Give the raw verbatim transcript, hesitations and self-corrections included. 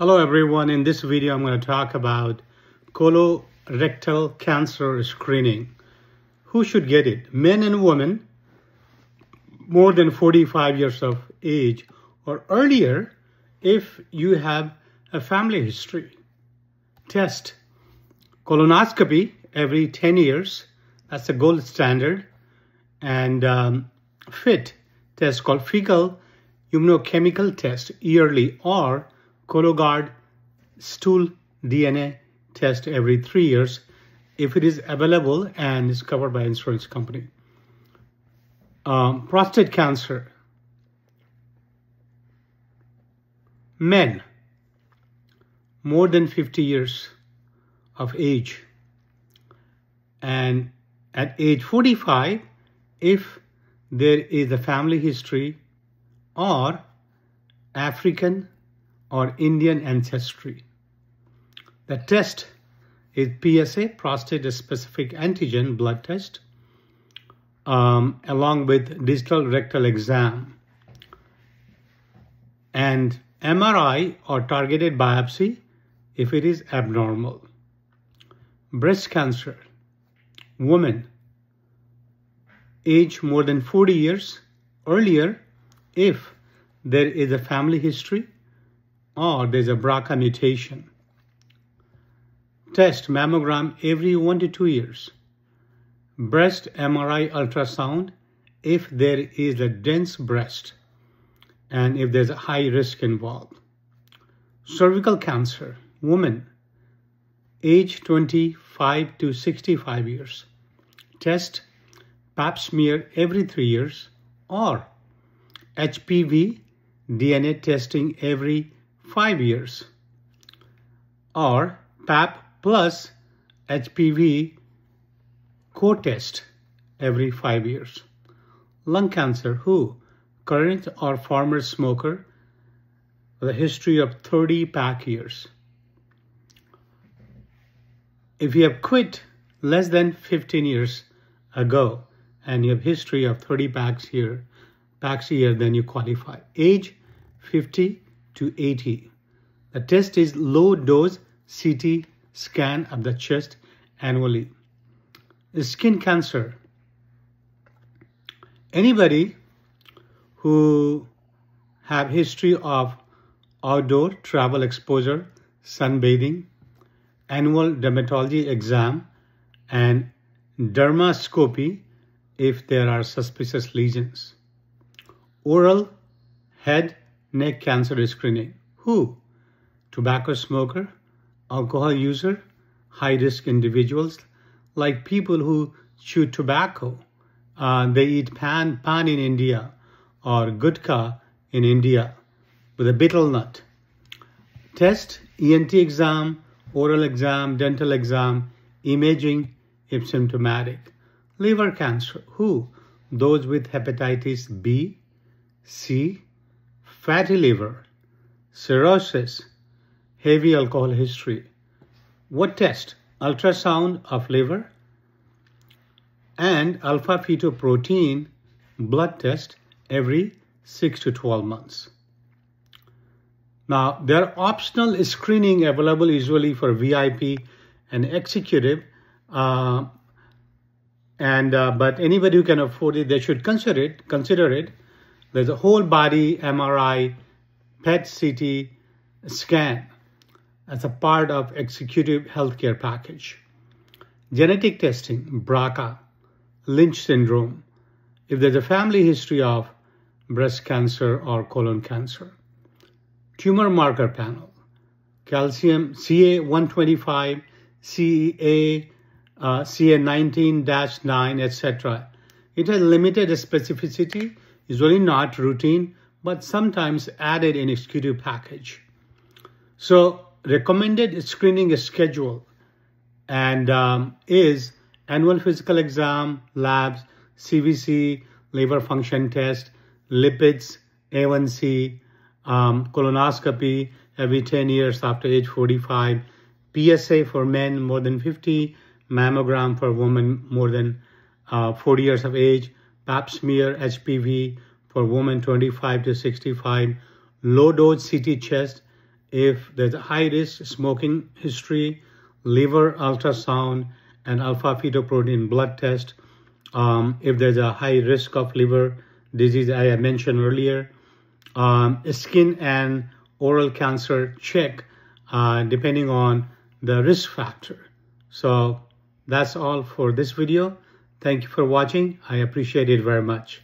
Hello everyone, in this video I'm going to talk about colorectal cancer screening. Who should get it? Men and women more than forty-five years of age or earlier if you have a family history. Test colonoscopy every ten years, that's the gold standard, and um, F I T test called fecal immunochemical test yearly, or ColoGuard stool D N A test every three years if it is available and is covered by insurance company. Um, prostate cancer. Men more than fifty years of age, and at age forty-five if there is a family history or African or Indian ancestry. The test is P S A, prostate-specific antigen blood test, um, along with digital rectal exam. And M R I or targeted biopsy if it is abnormal. Breast cancer. Woman, age more than forty years earlier if there is a family history or there's a B R C A mutation. Test mammogram every one to two years. Breast M R I ultrasound if there is a dense breast and if there's a high risk involved. Cervical cancer, woman, age twenty-five to sixty-five years. Test pap smear every three years or H P V D N A testing every five years, or P A P plus H P V co-test every five years. Lung cancer, who? Current or former smoker with a history of thirty pack years. If you have quit less than fifteen years ago and you have history of thirty packs year, packs a year, then you qualify. Age fifty to eighty. The test is low dose C T scan of the chest annually. Skin cancer. Anybody who have history of outdoor travel exposure, sunbathing, annual dermatology exam, and dermoscopy if there are suspicious lesions. Oral head neck cancer screening. Who? Tobacco smoker, alcohol user, high-risk individuals, like people who chew tobacco. Uh, they eat pan, pan in India or gutka in India with a betel nut. Test, E N T exam, oral exam, dental exam, imaging if symptomatic. Liver cancer. Who? Those with hepatitis B, C, fatty liver, cirrhosis, heavy alcohol history. What test? Ultrasound of liver and alpha-fetoprotein blood test every six to twelve months. Now, there are optional screening available usually for V I P and executive, uh, and uh, but anybody who can afford it, they should consider it. Consider it. There's a whole body M R I, P E T C T scan as a part of executive healthcare package. Genetic testing, B R C A, Lynch syndrome, if there's a family history of breast cancer or colon cancer. Tumor marker panel, calcium C A one twenty-five, C E A, uh, C A nineteen dash nine, et cetera. It has limited specificity, usually not routine, but sometimes added in executive package. So recommended screening schedule and um, is annual physical exam, labs, C B C, liver function test, lipids, A one C, um, colonoscopy every ten years after age forty-five, P S A for men more than fifty, mammogram for women more than uh, forty years of age, Pap smear, H P V, for women twenty-five to sixty-five, low-dose C T chest, if there's a high risk, smoking history, liver ultrasound, and alpha-fetoprotein blood test. Um, if there's a high risk of liver disease, I mentioned earlier, um, skin and oral cancer check, uh, depending on the risk factor. So that's all for this video. Thank you for watching. I appreciate it very much.